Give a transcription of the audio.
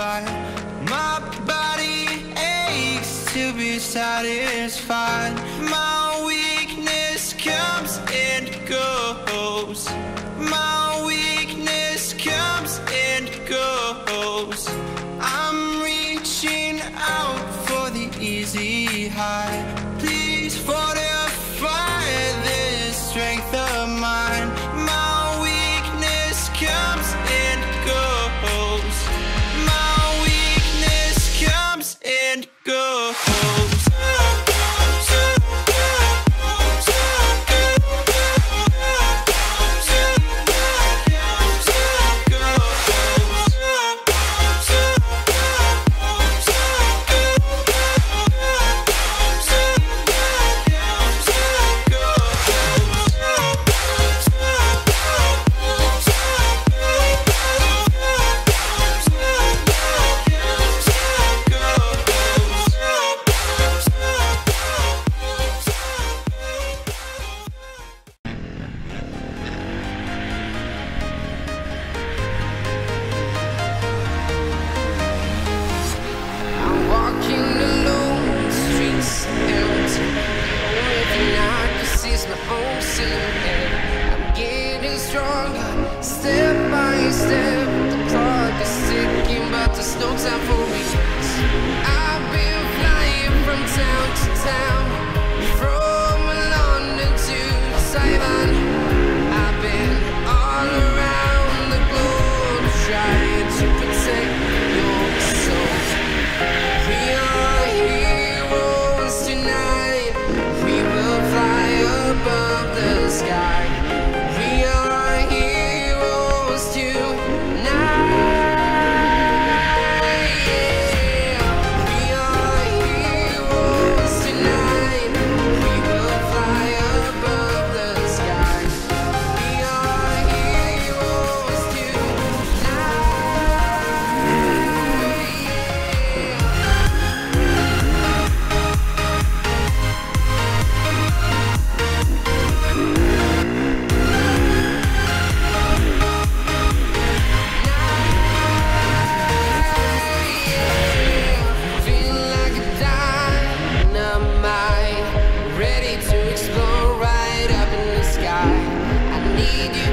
fight. My body aches to be satisfied. My weakness comes and goes. My weakness comes and goes. I'm reaching out for the easy high. Please fortify this strength of mine. My weakness comes and goes. My weakness comes and goes. I'm getting stronger, step by step. The clock is ticking, but there's no time for me. I've been flying from town to town, from London to Taiwan. I've been all around the globe, trying to protect your soul. We are heroes tonight. We will fly above the sky. We are heroes tonight. Yeah. We are heroes tonight. We will fly above the sky. We are heroes tonight. Yeah. Need you.